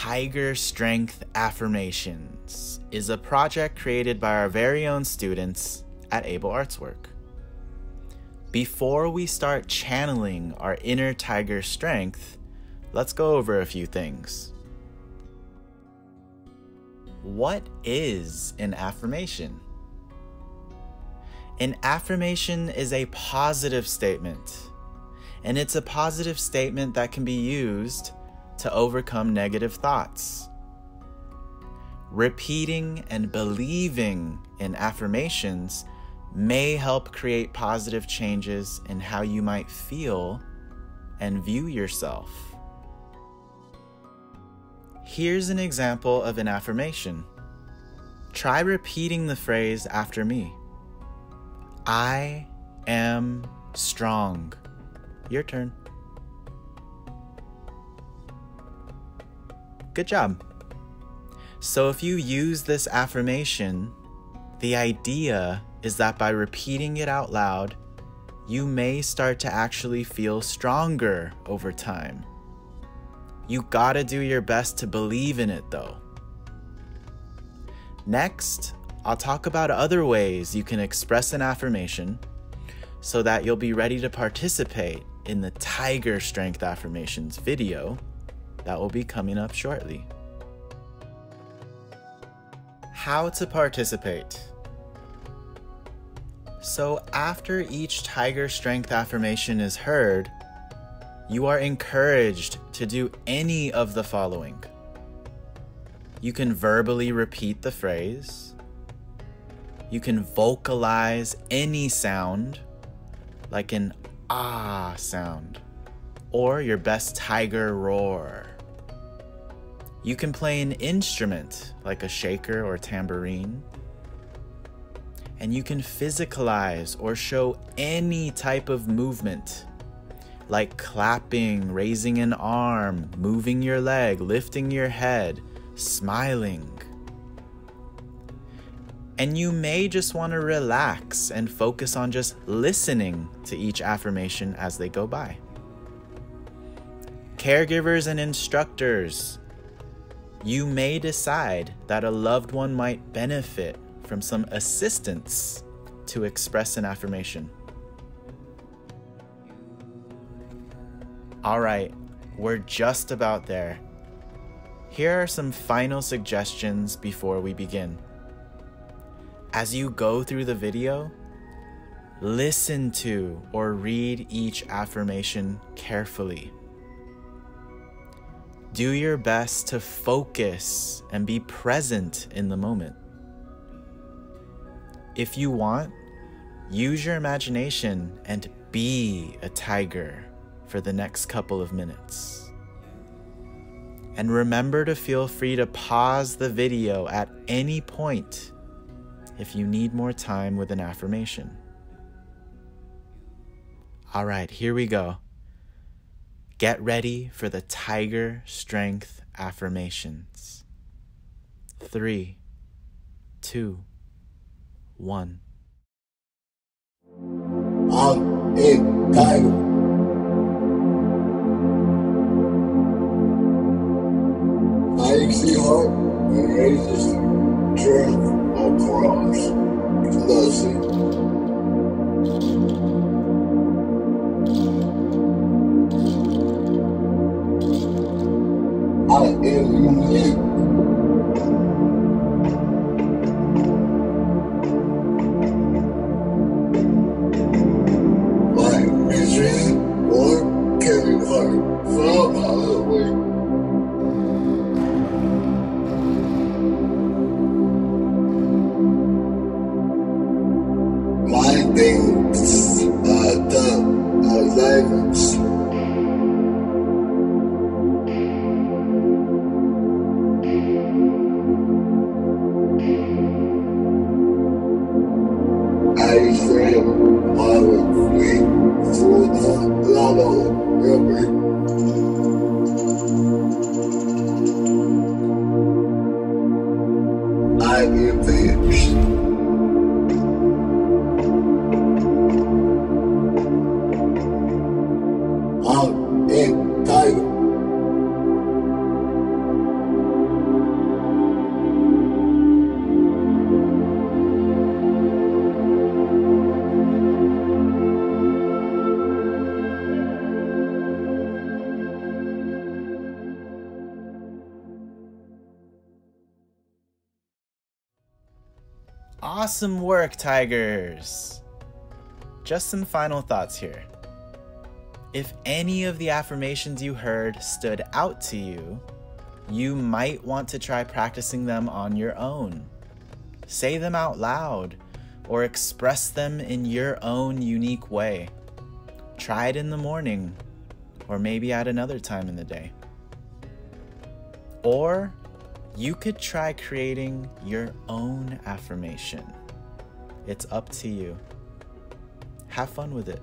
Tiger Strength Affirmations is a project created by our very own students at Able Arts Work. Before we start channeling our inner tiger strength, let's go over a few things. What is an affirmation? An affirmation is a positive statement, and it's a positive statement that can be used to overcome negative thoughts. Repeating and believing in affirmations may help create positive changes in how you might feel and view yourself. Here's an example of an affirmation. Try repeating the phrase after me. I am strong. Your turn. Good job. So if you use this affirmation, the idea is that by repeating it out loud, you may start to actually feel stronger over time. You gotta do your best to believe in it though. Next, I'll talk about other ways you can express an affirmation so that you'll be ready to participate in the Tiger Strength Affirmations video that will be coming up shortly. How to participate. So after each Tiger Strength affirmation is heard, you are encouraged to do any of the following. You can verbally repeat the phrase. You can vocalize any sound, like an ah sound, or your best tiger roar. You can play an instrument, like a shaker or tambourine. And you can physicalize or show any type of movement, like clapping, raising an arm, moving your leg, lifting your head, smiling. And you may just want to relax and focus on just listening to each affirmation as they go by. Caregivers and instructors, you may decide that a loved one might benefit from some assistance to express an affirmation. All right, we're just about there. Here are some final suggestions before we begin. As you go through the video, listen to or read each affirmation carefully. Do your best to focus and be present in the moment. If you want, use your imagination and be a tiger for the next couple of minutes. And remember to feel free to pause the video at any point if you need more time with an affirmation. All right, here we go. Get ready for the Tiger Strength Affirmations. 3, 2, 1. I'm a tiger. I exceed heart and raises strength across the sea. I am unique. Things are done as diamonds. I say I would flee through the lava river. I am finished. I'm a tiger. Awesome work, Tigers! Just some final thoughts here. If any of the affirmations you heard stood out to you, you might want to try practicing them on your own. Say them out loud or express them in your own unique way. Try it in the morning or maybe at another time in the day. Or you could try creating your own affirmation. It's up to you. Have fun with it.